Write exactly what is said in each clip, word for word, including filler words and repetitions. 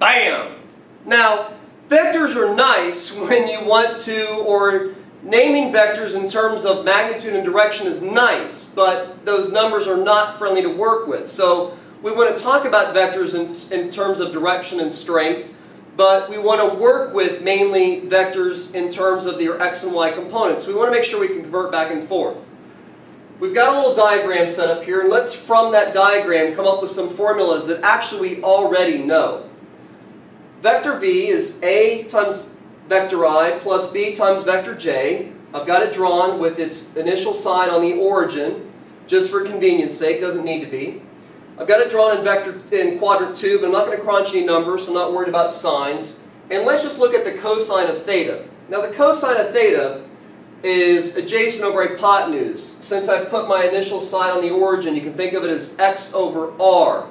Bam! Now, vectors are nice when you want to, or naming vectors in terms of magnitude and direction is nice, but those numbers are not friendly to work with. So we want to talk about vectors in, in terms of direction and strength, but we want to work with mainly vectors in terms of their x and y components. We want to make sure we can convert back and forth. We've got a little diagram set up here, and let's from that diagram come up with some formulas that actually we already know. Vector v is a times vector I plus b times vector j. I've got it drawn with its initial sign on the origin, just for convenience sake, doesn't need to be. I've got it drawn in vector in quadrant two, but I'm not going to crunch any numbers, so I'm not worried about signs. And let's just look at the cosine of theta. Now the cosine of theta is adjacent over hypotenuse. Since I've put my initial sign on the origin, you can think of it as x over r.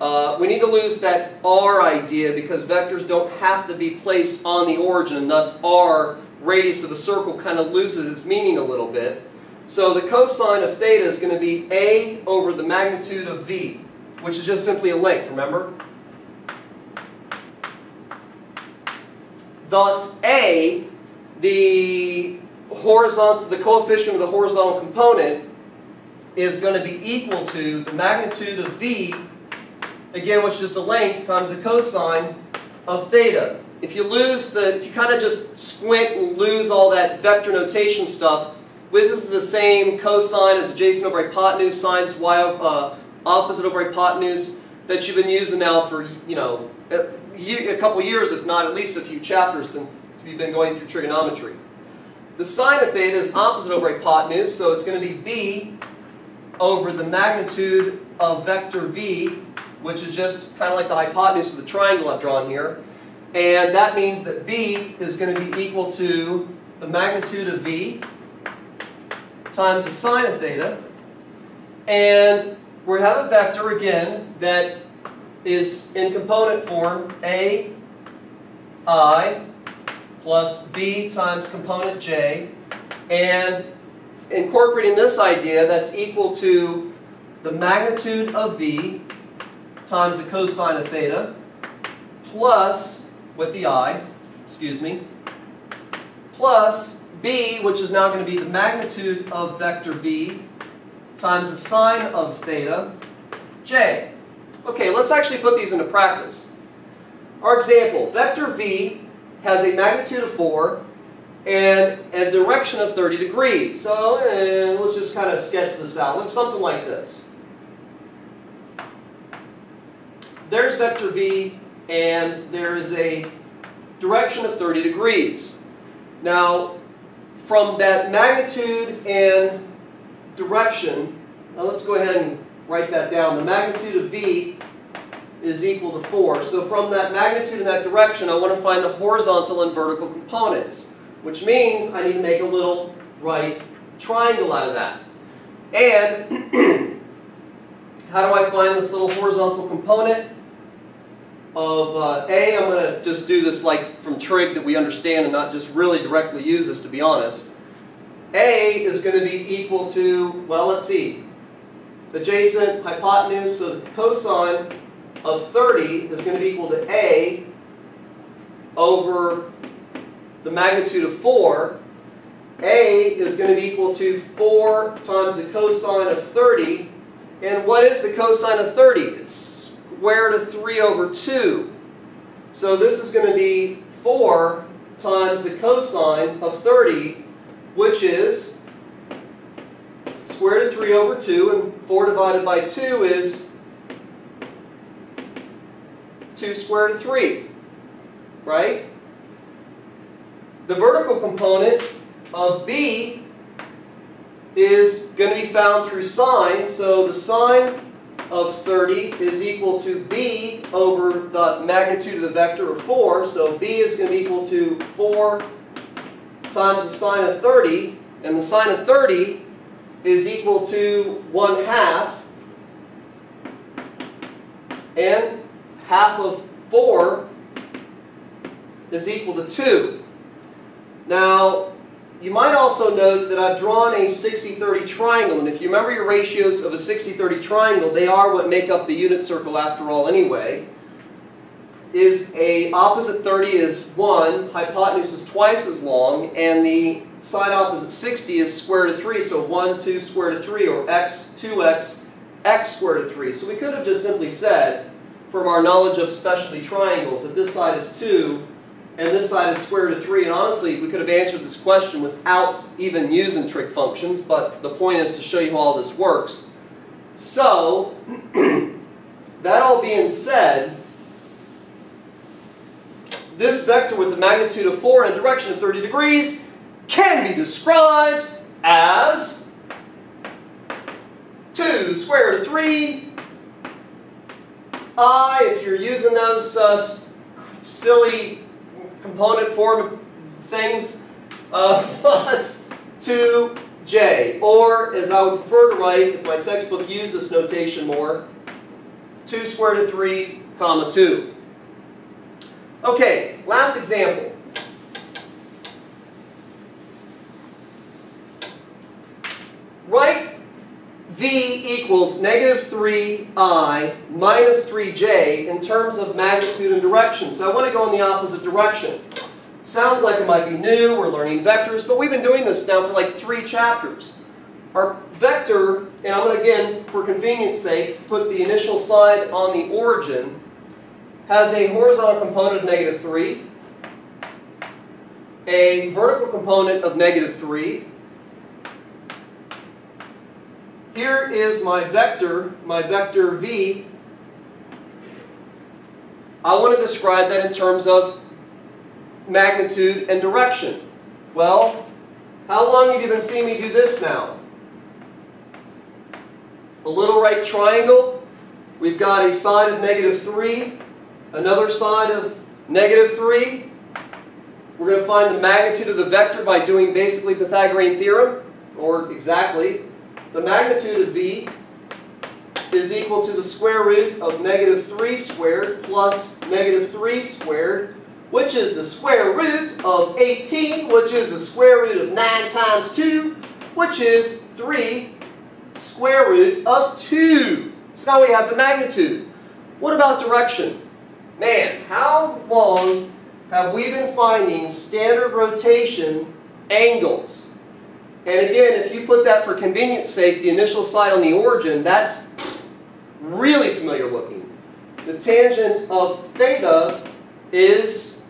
Uh, we need to lose that r idea because vectors don't have to be placed on the origin, and thus r, radius of a circle, kind of loses its meaning a little bit. So the cosine of theta is going to be a over the magnitude of v, which is just simply a length, remember? Thus a, the horizontal, the coefficient of the horizontal component, is going to be equal to the magnitude of v, again, which is just a length, times the cosine of theta. If you lose the, if you kind of just squint and lose all that vector notation stuff, this is the same cosine as adjacent over hypotenuse, sines y of, uh, opposite over hypotenuse, that you've been using now for, you know, a, a couple years, if not at least a few chapters since we've been going through trigonometry. The sine of theta is opposite over hypotenuse, so it's going to be b over the magnitude of vector v, which is just kind of like the hypotenuse of the triangle I've drawn here. And that means that b is going to be equal to the magnitude of v times the sine of theta. And we have a vector, again, that is in component form a I plus b times component j. And incorporating this idea, that's equal to the magnitude of v times the cosine of theta, plus, with the I, excuse me, plus b, which is now going to be the magnitude of vector v, times the sine of theta, j. Okay, let's actually put these into practice. Our example, vector v has a magnitude of four and a direction of thirty degrees. So and let's just kind of sketch this out. It looks something like this. There's vector v, and there is a direction of thirty degrees. Now, from that magnitude and direction, now let's go ahead and write that down. The magnitude of v is equal to four. So from that magnitude and that direction, I want to find the horizontal and vertical components, which means I need to make a little right triangle out of that. And how do I find this little horizontal component? Of uh, A, I'm going to just do this like from trig that we understand and not just really directly use this, to be honest. A is going to be equal to, well, let's see, adjacent hypotenuse, so the cosine of thirty is going to be equal to A over the magnitude of four. A is going to be equal to four times the cosine of thirty. And what is the cosine of thirty? It's square root of three over two. So this is going to be four times the cosine of thirty, which is square root of three over two, and four divided by two is two square root of three, right? The vertical component of b is going to be found through sine, so the sine of thirty is equal to b over the magnitude of the vector of four, so b is going to be equal to four times the sine of thirty, and the sine of thirty is equal to one half, and half of four is equal to two. Now, you might also note that I've drawn a sixty thirty triangle, and if you remember your ratios of a sixty thirty triangle, they are what make up the unit circle after all anyway. is a opposite thirty is one, hypotenuse is twice as long, and the side opposite sixty is square root of three, so one, two square root of three, or x, two x, x square root of three. So we could have just simply said, from our knowledge of specialty triangles, that this side is two, and this side is square root of three, and honestly, we could have answered this question without even using trig functions, but the point is to show you how all this works. So, that all being said, this vector with a magnitude of four and a direction of thirty degrees can be described as two square root of three i, if you're using those uh, silly component form things, uh, plus two j, or as I would prefer to write if my textbook used this notation more, two square root of three comma two. Okay, last example. Write v equals negative three i minus three j in terms of magnitude and direction. So I want to go in the opposite direction. Sounds like it might be new, we're learning vectors, but we've been doing this now for like three chapters. Our vector, and I'm going to again, for convenience sake, put the initial side on the origin, has a horizontal component of negative three, a vertical component of negative three. Here is my vector, my vector v. I want to describe that in terms of magnitude and direction. Well, how long have you been seeing me do this now? A little right triangle. We've got a side of negative three. Another side of negative three. We're going to find the magnitude of the vector by doing basically Pythagorean theorem, or exactly. The magnitude of v is equal to the square root of negative three squared plus negative three squared, which is the square root of eighteen, which is the square root of nine times two, which is three square root of two. So now we have the magnitude. What about direction? Man, how long have we been finding standard rotation angles? And again, if you put that for convenience sake, the initial side on the origin, that's really familiar looking. The tangent of theta is,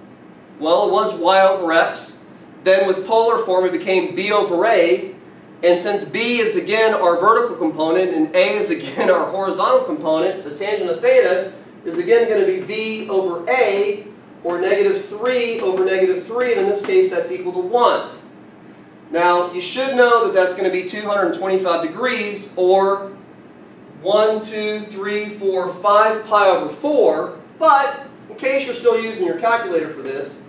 well, it was y over x. Then with polar form, it became b over a. And since b is again our vertical component and a is again our horizontal component, the tangent of theta is again going to be b over a, or negative three over negative three, and in this case that's equal to one. Now you should know that that's going to be two hundred twenty-five degrees, or one, two, three, four, five pi over four, but in case you're still using your calculator for this,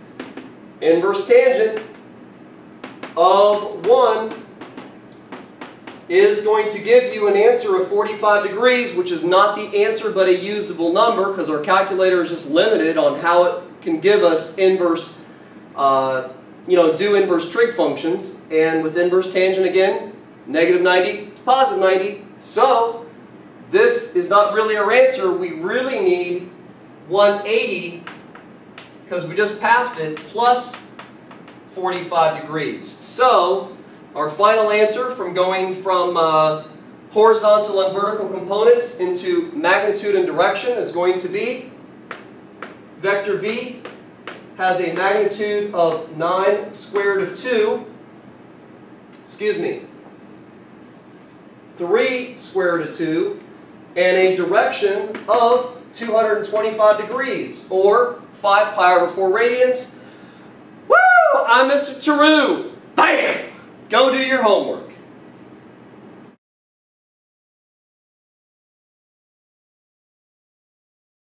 inverse tangent of one is going to give you an answer of forty-five degrees, which is not the answer but a usable number because our calculator is just limited on how it can give us inverse, uh, you know, do inverse trig functions. And with inverse tangent again, negative ninety to positive ninety. So this is not really our answer. We really need one eighty because we just passed it, plus forty-five degrees. So our final answer from going from uh, horizontal and vertical components into magnitude and direction is going to be vector v has a magnitude of nine square root of two, excuse me, three square root of two, and a direction of two hundred twenty-five degrees, or five pi over four radians. Woo! I'm Mister Tarrou. Bam! Go do your homework.